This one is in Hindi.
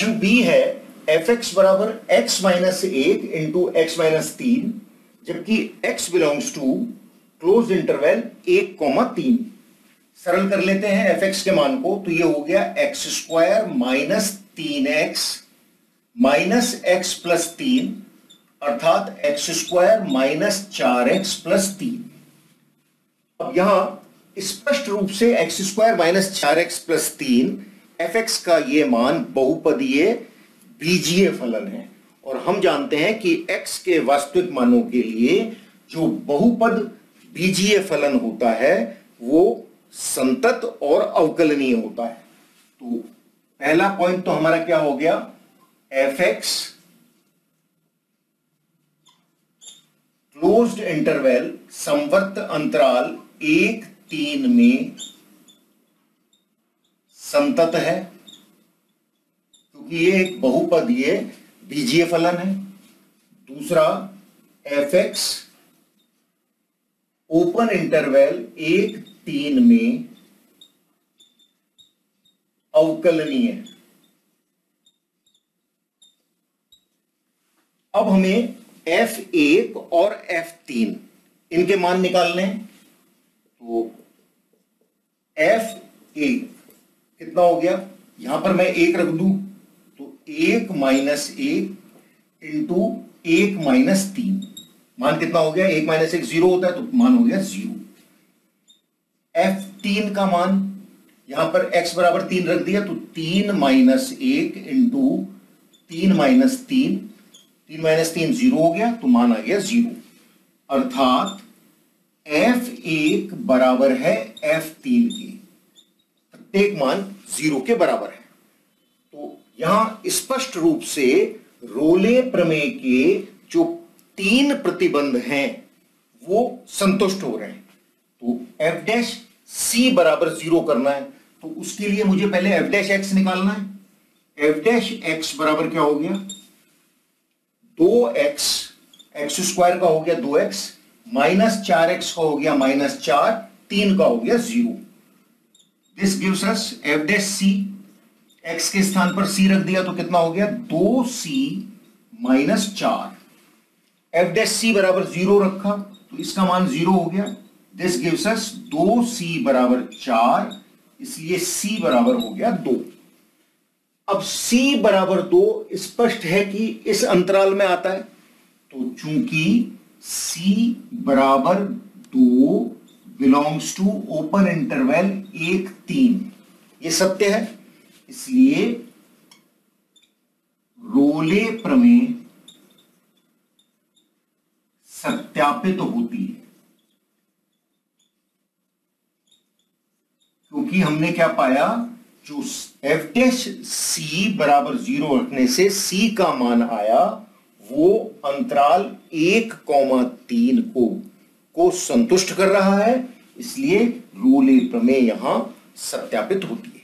ऑप्शन बी है एफ एक्स बराबर x minus 1 into x minus 3, जबकि x belongs to close interval 1,3। सरल कर लेते हैं एफ एक्स के मान को, तो ये हो गया x square minus 3x minus x plus 3, अर्थात X square minus 4x plus 3। अब यहां स्पष्ट रूप से x square minus 4x plus 3 f x का ये मान बहुपदीय बीजीय फलन है, और हम जानते हैं कि x के वास्तविक मानों के लिए जो बहुपद बीजीय फलन होता है वो संतत और अवकलनीय होता है। तो पहला पॉइंट तो हमारा क्या हो गया, एफ एक्स क्लोज्ड इंटरवल संवर्त अंतराल 1,3 में संतत है, ये एक बहुपदीय बीजीय फलन है। दूसरा, एफ एक्स ओपन इंटरवल 1,3 में अवकलनीय। अब हमें F1 और F3 इनके मान निकालने हैं। तो F1 कितना हो गया, यहां पर मैं 1 रख दूं, 1 माइनस 1 इंटू 1 माइनस 3, मान कितना हो गया, 1 माइनस 1 0 होता है तो मान हो गया 0। F3 का मान यहां पर x बराबर 3 रख दिया, तो 3 माइनस 1 इंटू 3 माइनस 3, 3 माइनस 3 0 हो गया तो मान आ गया 0, अर्थात F1 बराबर है F3 के, प्रत्येक मान 0 के बराबर है। तो यहां स्पष्ट रूप से रोले प्रमेय के जो 3 प्रतिबंध हैं वो संतुष्ट हो रहे हैं। तो एफ डैश सी बराबर 0 करना है, तो उसके लिए मुझे पहले एफ डैश एक्स निकालना है। एफ डैश एक्स बराबर क्या हो गया, 2x, एक्स स्क्वायर का हो गया 2x माइनस 4x का हो गया माइनस 4, 3 का हो गया 0। This gives us F dash c, x के स्थान पर c रख दिया तो कितना हो गया 2c minus 4। F dash C बराबर 0 रखा तो इसका मान 0 हो गया। दिस गिव्स अस 2c बराबर 4, इसलिए c बराबर हो गया 2। अब c बराबर 2 स्पष्ट है कि इस अंतराल में आता है, तो चूंकि c बराबर 2 बिलोंग्स टू ओपन इंटरवल 1,3, ये सत्य है, इसलिए रोले प्रमेय सत्यापित तो होती है, क्योंकि हमने क्या पाया, जो एफ डैश सी बराबर 0 रखने से c का मान आया वो अंतराल 1,3 को संतुष्ट कर रहा है, इसलिए रोले प्रमेय यहां सत्यापित होती है।